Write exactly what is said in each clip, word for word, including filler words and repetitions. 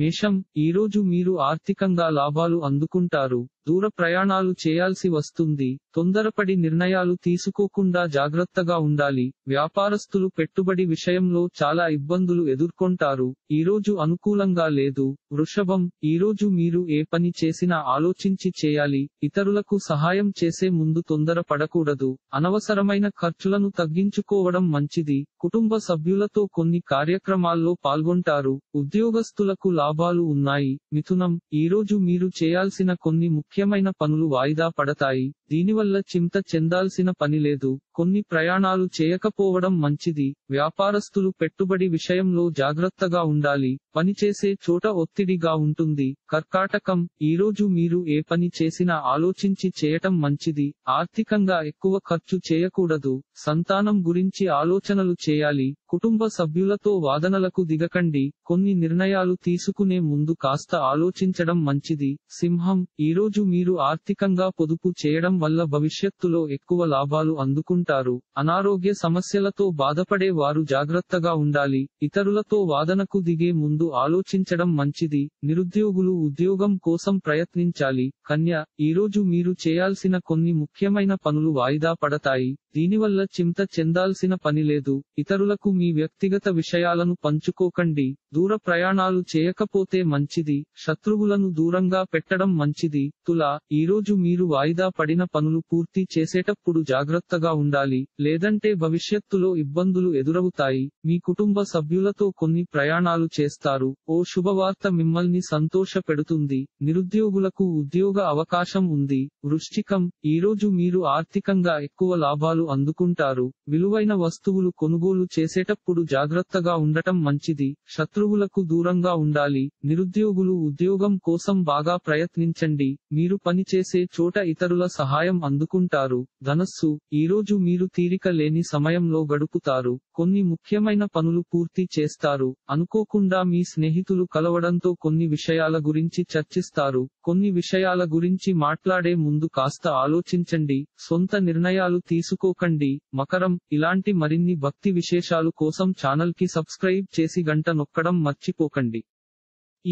మేషం, ఈరోజు మీరు ఆర్థికంగా లాభాలు అందుకుంటారు. దూర ప్రయాణాలు చేయాల్సి వస్తుంది. తొందరపడి నిర్ణయాలు తీసుకోకుండా జాగ్రత్తగా ఉండాలి. వ్యాపారస్తులు పెట్టుబడి విషయంలో చాలా ఇబ్బందులు ఎదుర్కొంటారు. ఈరోజు అనుకూలంగా లేదు. వృషభం, ఈరోజు మీరు ఏ పని చేసినా ఆలోచించి చేయాలి. ఇతరులకు సహాయం చేసే ముందు తొందర పడకూడదు. అనవసరమైన ఖర్చులను తగ్గించుకోవడం మంచిది. కుటుంబ సభ్యులతో కొన్ని కార్యక్రమాల్లో పాల్గొంటారు. ఉద్యోగస్తులకు లాభాలు ఉన్నాయి. మిథునం, ఈరోజు మీరు చేయాల్సిన కొన్ని ముఖ్యమైన పనులు వాయిదా పడతాయి. దీనివల్ల చింత చెందాల్సిన పని లేదు. కొన్ని ప్రయాణాలు చేయకపోవడం మంచిది. వ్యాపారస్తులు పెట్టుబడి విషయంలో జాగ్రత్తగా ఉండాలి. పనిచేసే చోట ఒత్తిడిగా ఉంటుంది. కర్కాటకం, ఈరోజు మీరు ఏ పని చేసినా ఆలోచించి చేయటం మంచిది. ఆర్థికంగా ఎక్కువ ఖర్చు చేయకూడదు. సంతానం గురించి ఆలోచనలు చేయాలి. కుటుంబ సభ్యులతో వాదనలకు దిగకండి. కొన్ని నిర్ణయాలు తీసుకునే ముందు కాస్త ఆలోచించడం మంచిది. సింహం, ఈరోజు మీరు ఆర్థికంగా పొదుపు చేయడం వల్ల భవిష్యత్తులో ఎక్కువ లాభాలు అందుకుంటారు. అనారోగ్య సమస్యలతో బాధపడే వారు జాగ్రత్తగా ఉండాలి. ఇతరులతో వాదనకు దిగే ముందు ఆలోచించడం మంచిది. నిరుద్యోగులు ఉద్యోగం కోసం ప్రయత్నించాలి. కన్య, ఈరోజు మీరు చేయాల్సిన కొన్ని ముఖ్యమైన పనులు వాయిదా పడతాయి. దీనివల్ల చింత చెందాల్సిన పని లేదు. ఇతరులకు మీ వ్యక్తిగత విషయాలను పంచుకోకండి. దూర ప్రయాణాలు చేయకపోతే మంచిది. శత్రువులను దూరంగా పెట్టడం మంచిది. తులా, ఈరోజు మీరు వాయిదా పడిన పనులు పూర్తి చేసేటప్పుడు జాగ్రత్తగా ఉండాలి. లేదంటే భవిష్యత్తులో ఇబ్బందులు ఎదురవుతాయి. మీ కుటుంబ సభ్యులతో కొన్ని ప్రయాణాలు చేస్తారు. ఓ శుభవార్త మిమ్మల్ని సంతోష పెడుతుంది. నిరుద్యోగులకు ఉద్యోగ అవకాశం ఉంది. వృశ్చికం, ఈరోజు మీరు ఆర్థికంగా ఎక్కువ లాభాలు అందుకుంటారు. విలువైన వస్తువులు కొనుగోలు చేసేటప్పుడు జాగ్రత్తగా ఉండటం మంచిది. శత్రువులకు దూరంగా ఉండాలి. నిరుద్యోగులు ఉద్యోగం కోసం బాగా ప్రయత్నించండి. మీరు పనిచేసే చోట ఇతరుల సహాయం అందుకుంటారు. ధనస్సు, ఈరోజు మీరు తీరిక లేని సమయంలో గడుపుతారు. కొన్ని ముఖ్యమైన పనులు పూర్తి చేస్తారు. అనుకోకుండా మీ స్నేహితులు కలవడంతో కొన్ని విషయాల గురించి చర్చిస్తారు. కొన్ని విషయాల గురించి మాట్లాడే ముందు కాస్త ఆలోచించండి. సొంత నిర్ణయాలు తీసుకోకండి. మకరం, ఇలాంటి మరిన్ని భక్తి విశేషాలు కోసం ఛానల్ కి సబ్స్క్రైబ్ చేసి గంట నొక్కడం మర్చిపోకండి.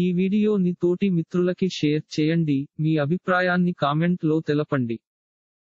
ఈ వీడియోని తోటి మిత్రులకి షేర్ చేయండి. మీ అభిప్రాయాన్ని కామెంట్ లో తెలపండి.